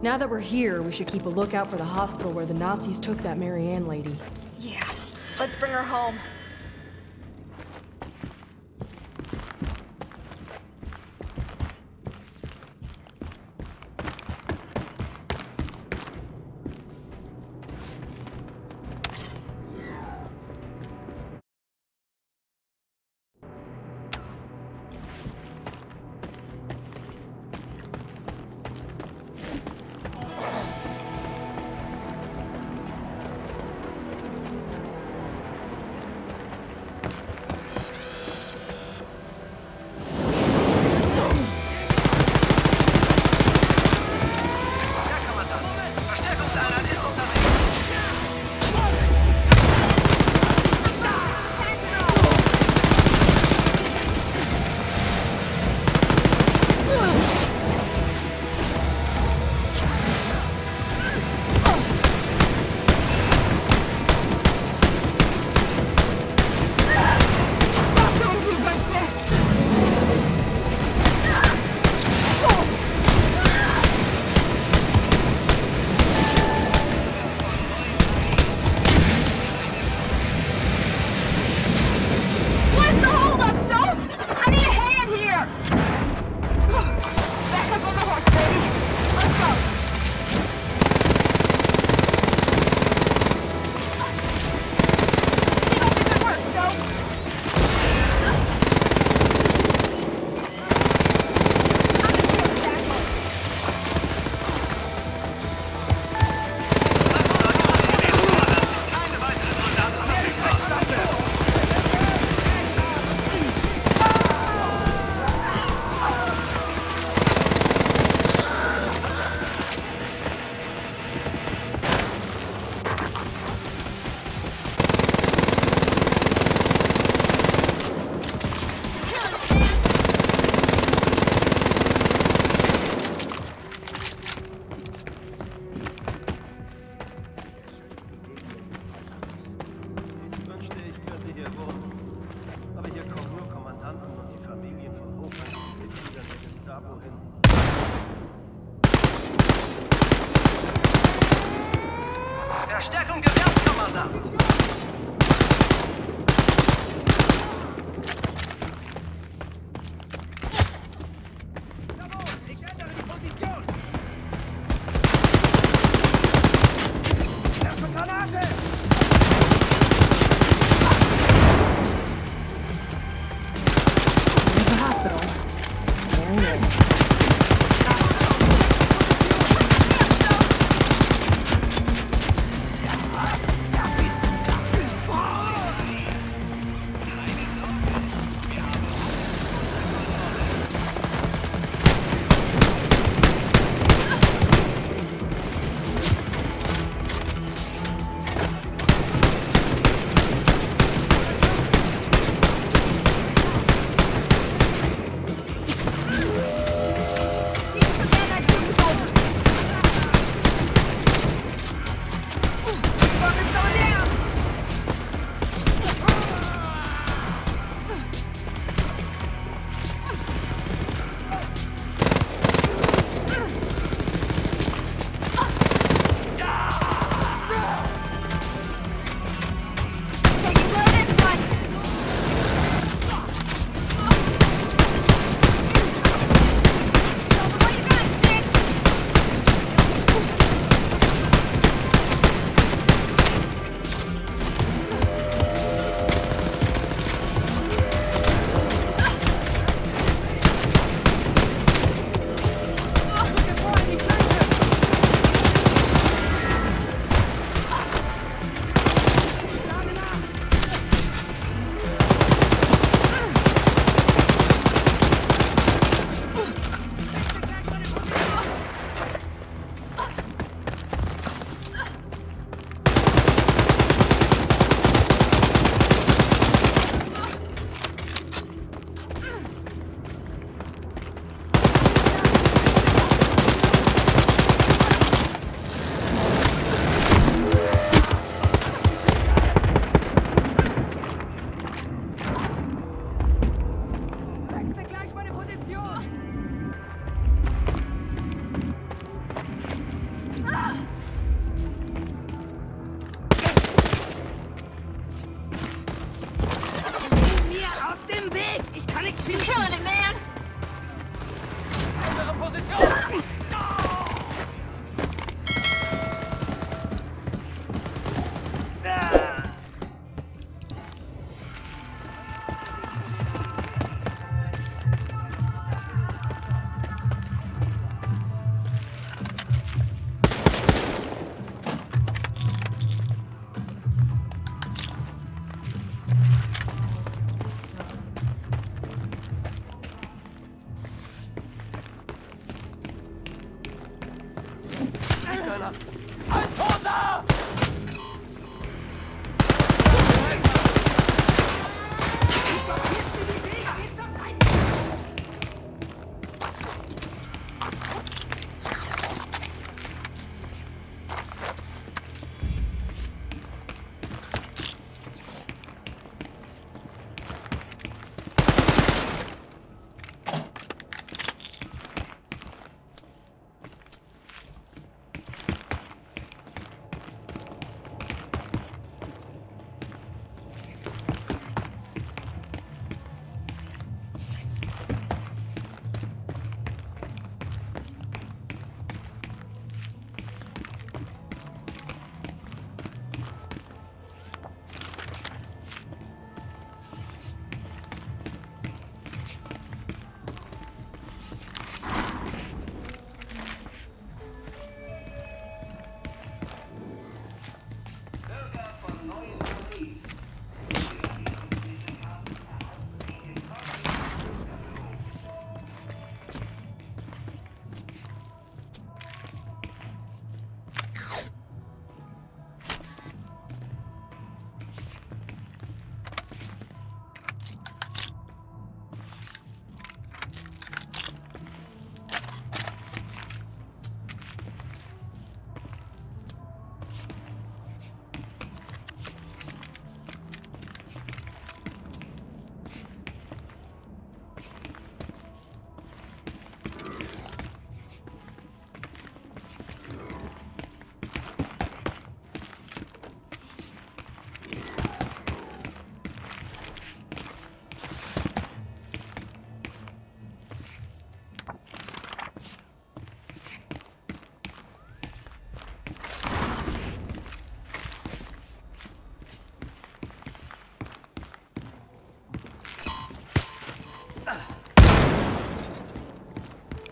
Now that we're here, we should keep a lookout for the hospital where the Nazis took that Marianne lady. Yeah, let's bring her home. Verstärkung gewährt, Kommandant! Jawohl, ich ändere die Position! Erste Granate! There's the hospital. Very good. killing it, man! Andere Position!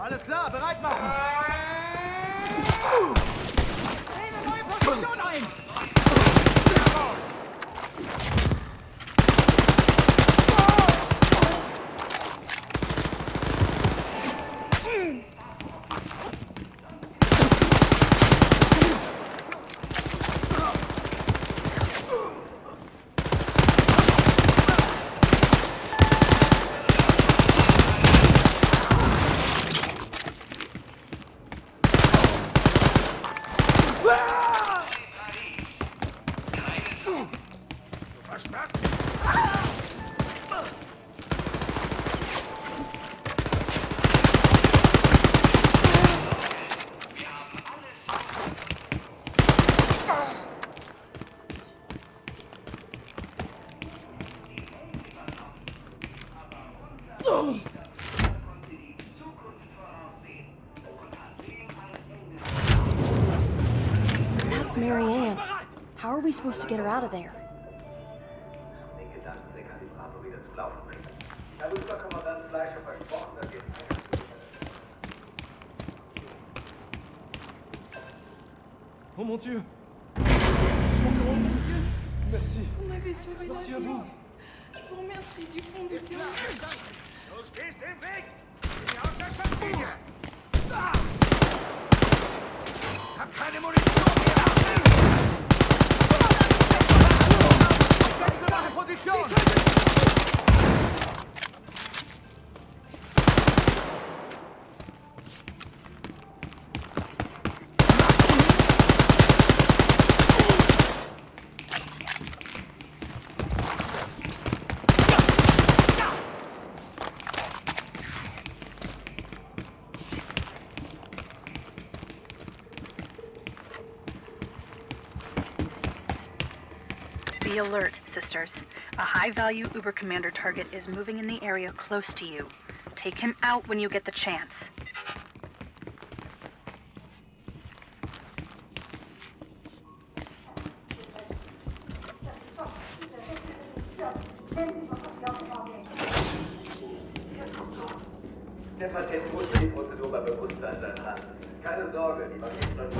Alles klar, bereit machen! Hey, eine neue Position ein! That's Marianne. How are we supposed to get her out of there? Oh mon Dieu! Merci. Vous m'avez sauvé la vie. Merci à vous. Je vous remercie du fond du cœur. Du stehst im Weg! Geh aus der Schusslinie! Ah! Hab keine Munition mehr! Wechsel nach Position! Be alert, sisters. A high-value Uber Commander target is moving in the area close to you. Take him out when you get the chance. Stefan kennt gut die Prozedur bei Bewusstsein seiner Hand. Keine Sorge, die war nicht schlecht.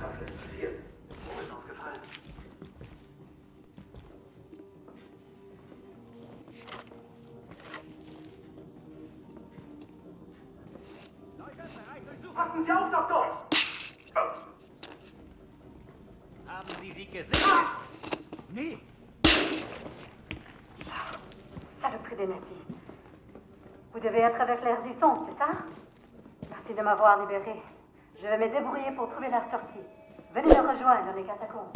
Was ist passiert? Wo ist aufgefallen? Leute, bereit zur Suche! Passen Sie auf, Doktor! Haben Sie sie gesehen? Ah! Nee! Saloperie des Nazis. Vous devez être avec l'air d'Isson, c'est ça? Merci de m'avoir libéré. Je vais me débrouiller pour trouver la sortie. Venez me rejoindre dans les catacombes.